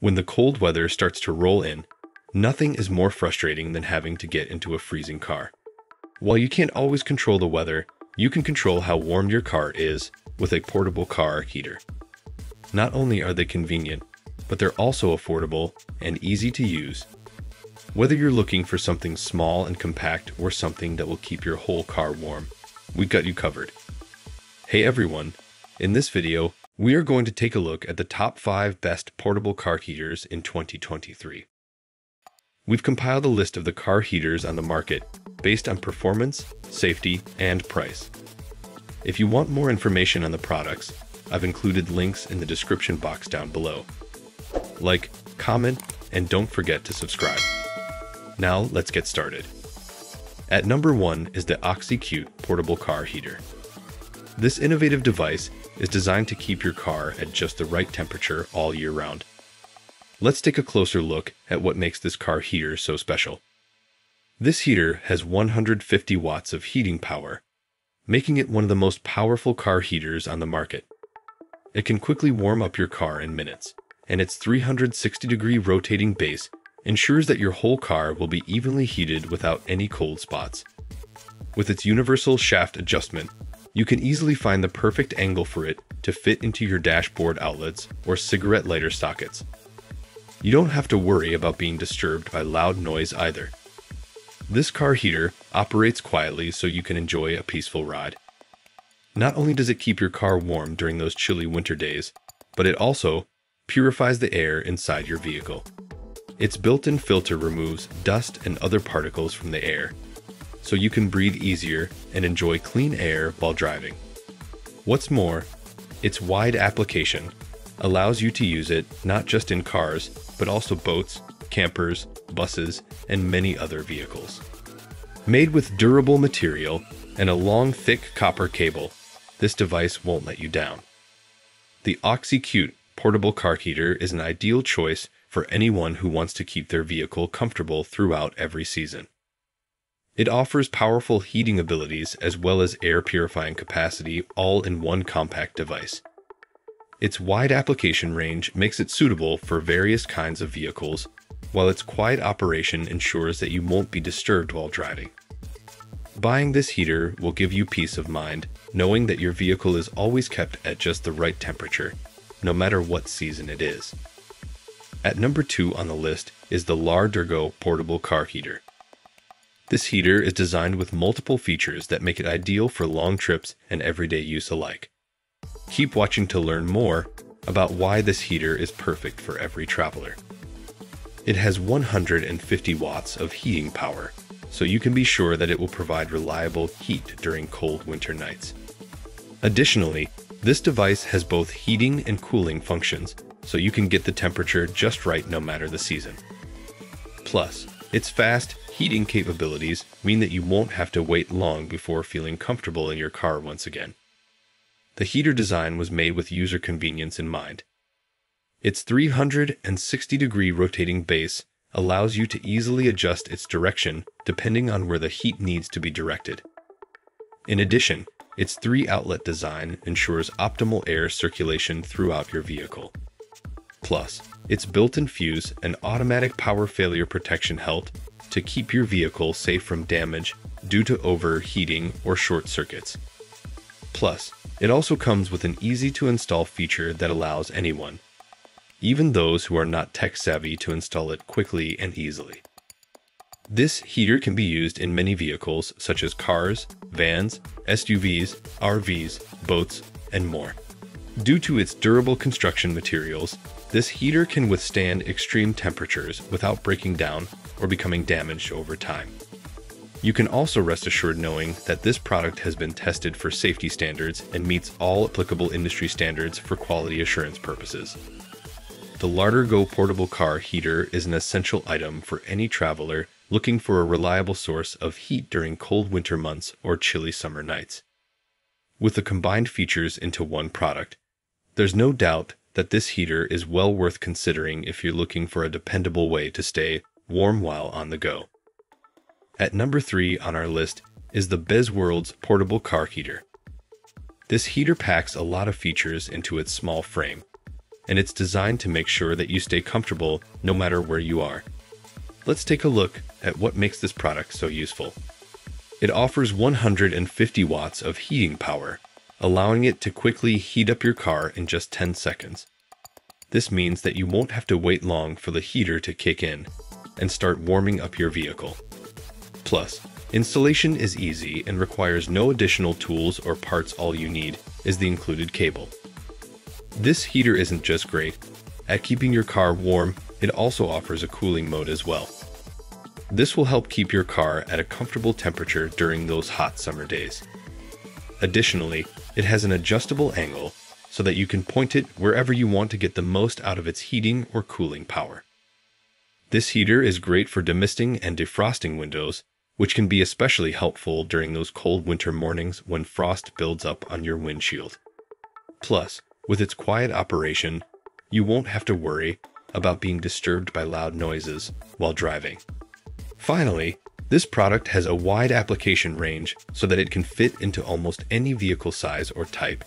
When the cold weather starts to roll in, nothing is more frustrating than having to get into a freezing car. While you can't always control the weather, you can control how warm your car is with a portable car heater. Not only are they convenient, but they're also affordable and easy to use. Whether you're looking for something small and compact or something that will keep your whole car warm, we've got you covered. Hey everyone, in this video, we are going to take a look at the top 5 best portable car heaters in 2023. We've compiled a list of the car heaters on the market based on performance, safety, and price. If you want more information on the products, I've included links in the description box down below. Like, comment, and don't forget to subscribe. Now let's get started. At number 1 is the Oxycute portable car heater. This innovative device is designed to keep your car at just the right temperature all year round. Let's take a closer look at what makes this car heater so special. This heater has 150 watts of heating power, making it one of the most powerful car heaters on the market. It can quickly warm up your car in minutes, and its 360-degree rotating base ensures that your whole car will be evenly heated without any cold spots. With its universal shaft adjustment, you can easily find the perfect angle for it to fit into your dashboard outlets or cigarette lighter sockets. You don't have to worry about being disturbed by loud noise either. This car heater operates quietly so you can enjoy a peaceful ride. Not only does it keep your car warm during those chilly winter days, but it also purifies the air inside your vehicle. Its built-in filter removes dust and other particles from the air, so you can breathe easier and enjoy clean air while driving. What's more, its wide application allows you to use it not just in cars, but also boats, campers, buses, and many other vehicles. Made with durable material and a long, thick copper cable, this device won't let you down. The Oxycute portable car heater is an ideal choice for anyone who wants to keep their vehicle comfortable throughout every season. It offers powerful heating abilities as well as air purifying capacity all in one compact device. Its wide application range makes it suitable for various kinds of vehicles, while its quiet operation ensures that you won't be disturbed while driving. Buying this heater will give you peace of mind, knowing that your vehicle is always kept at just the right temperature, no matter what season it is. At number 2 on the list is the LARDERGO portable car heater. This heater is designed with multiple features that make it ideal for long trips and everyday use alike. Keep watching to learn more about why this heater is perfect for every traveler. It has 150 watts of heating power, so you can be sure that it will provide reliable heat during cold winter nights. Additionally, this device has both heating and cooling functions, so you can get the temperature just right no matter the season. Plus, it's fast, heating capabilities mean that you won't have to wait long before feeling comfortable in your car once again. The heater design was made with user convenience in mind. Its 360-degree rotating base allows you to easily adjust its direction depending on where the heat needs to be directed. In addition, its 3-outlet design ensures optimal air circulation throughout your vehicle. Plus, its built-in fuse and automatic power failure protection help to keep your vehicle safe from damage due to overheating or short circuits. Plus, it also comes with an easy-to-install feature that allows anyone, even those who are not tech-savvy, to install it quickly and easily. This heater can be used in many vehicles such as cars, vans, SUVs, RVs, boats, and more. Due to its durable construction materials, this heater can withstand extreme temperatures without breaking down or becoming damaged over time. You can also rest assured knowing that this product has been tested for safety standards and meets all applicable industry standards for quality assurance purposes. The LARDERGO portable car heater is an essential item for any traveler looking for a reliable source of heat during cold winter months or chilly summer nights. With the combined features into one product, there's no doubt that this heater is well worth considering if you're looking for a dependable way to stay warm while on the go. At number 3 on our list is the BESWORLDS portable car heater. This heater packs a lot of features into its small frame, and it's designed to make sure that you stay comfortable no matter where you are. Let's take a look at what makes this product so useful. It offers 150 watts of heating power, allowing it to quickly heat up your car in just 10 seconds. This means that you won't have to wait long for the heater to kick in and start warming up your vehicle. Plus, installation is easy and requires no additional tools or parts. All you need is the included cable. This heater isn't just great at keeping your car warm, it also offers a cooling mode as well. This will help keep your car at a comfortable temperature during those hot summer days. Additionally, it has an adjustable angle so that you can point it wherever you want to get the most out of its heating or cooling power. This heater is great for demisting and defrosting windows, which can be especially helpful during those cold winter mornings when frost builds up on your windshield. Plus, with its quiet operation, you won't have to worry about being disturbed by loud noises while driving. Finally, this product has a wide application range so that it can fit into almost any vehicle size or type.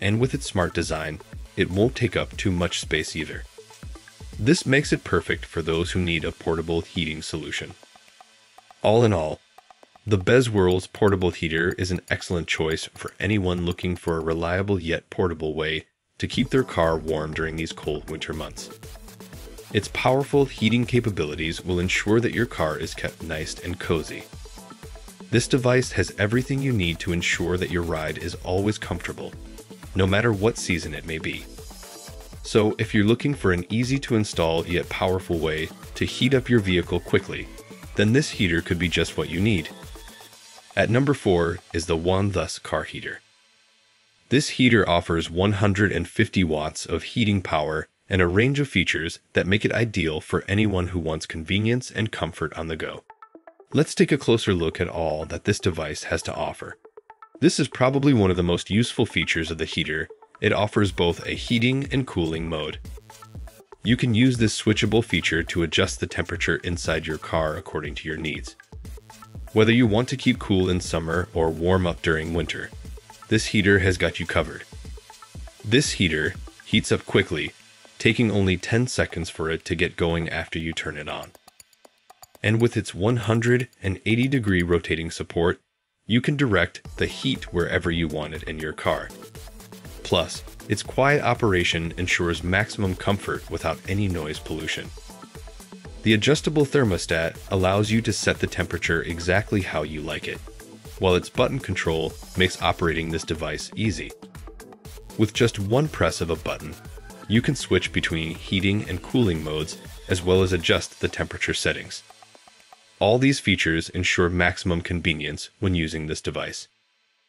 And with its smart design, it won't take up too much space either. This makes it perfect for those who need a portable heating solution. All in all, the BESWORLDS portable heater is an excellent choice for anyone looking for a reliable yet portable way to keep their car warm during these cold winter months. Its powerful heating capabilities will ensure that your car is kept nice and cozy. This device has everything you need to ensure that your ride is always comfortable, no matter what season it may be. So, if you're looking for an easy-to-install yet powerful way to heat up your vehicle quickly, then this heater could be just what you need. At number 4 is the WAMTHUS car heater. This heater offers 150 watts of heating power and a range of features that make it ideal for anyone who wants convenience and comfort on the go. Let's take a closer look at all that this device has to offer. This is probably one of the most useful features of the heater. It offers both a heating and cooling mode. You can use this switchable feature to adjust the temperature inside your car according to your needs. Whether you want to keep cool in summer or warm up during winter, this heater has got you covered. This heater heats up quickly, taking only 10 seconds for it to get going after you turn it on. And with its 180-degree rotating support, you can direct the heat wherever you want it in your car. Plus, its quiet operation ensures maximum comfort without any noise pollution. The adjustable thermostat allows you to set the temperature exactly how you like it, while its button control makes operating this device easy. With just one press of a button, you can switch between heating and cooling modes as well as adjust the temperature settings. All these features ensure maximum convenience when using this device.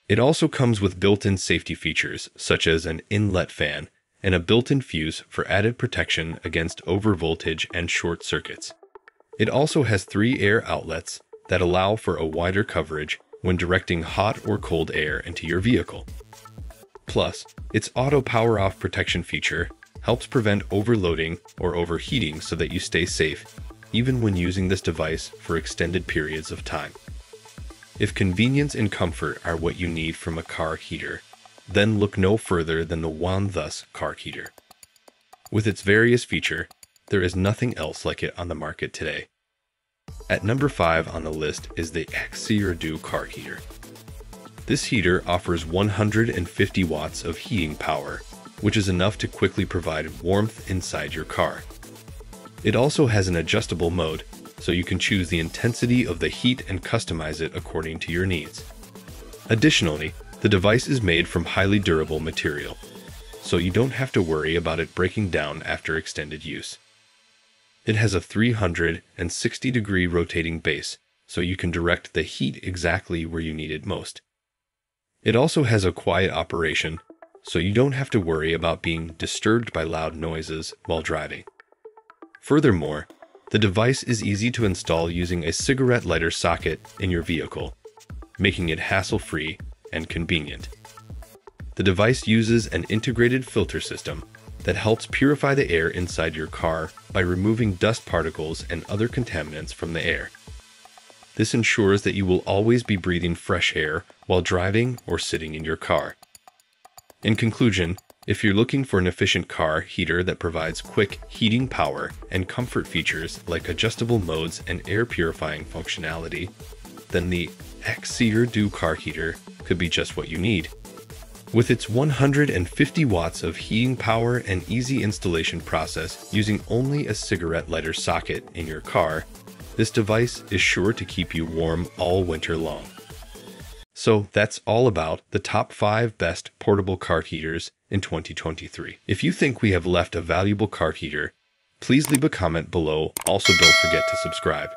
It also comes with built-in safety features such as an inlet fan and a built-in fuse for added protection against overvoltage and short circuits. It also has 3 air outlets that allow for a wider coverage when directing hot or cold air into your vehicle. Plus, its auto power-off protection feature helps prevent overloading or overheating so that you stay safe even when using this device for extended periods of time. If convenience and comfort are what you need from a car heater, then look no further than the WAMTHUS car heater. With its various features, there is nothing else like it on the market today. At number 5 on the list is the Hxeredue car heater. This heater offers 150 watts of heating power, which is enough to quickly provide warmth inside your car. It also has an adjustable mode, so you can choose the intensity of the heat and customize it according to your needs. Additionally, the device is made from highly durable material, so you don't have to worry about it breaking down after extended use. It has a 360-degree rotating base, so you can direct the heat exactly where you need it most. It also has a quiet operation, so you don't have to worry about being disturbed by loud noises while driving. Furthermore, the device is easy to install using a cigarette lighter socket in your vehicle, making it hassle-free and convenient. The device uses an integrated filter system that helps purify the air inside your car by removing dust particles and other contaminants from the air. This ensures that you will always be breathing fresh air while driving or sitting in your car. In conclusion, If you're looking for an efficient car heater that provides quick heating power and comfort features like adjustable modes and air purifying functionality, then the Hxeredue car heater could be just what you need. With its 150 watts of heating power and easy installation process using only a cigarette lighter socket in your car, this device is sure to keep you warm all winter long. So that's all about the top 5 best portable car heaters in 2023. If you think we have left a valuable car heater, please leave a comment below. Also, don't forget to subscribe.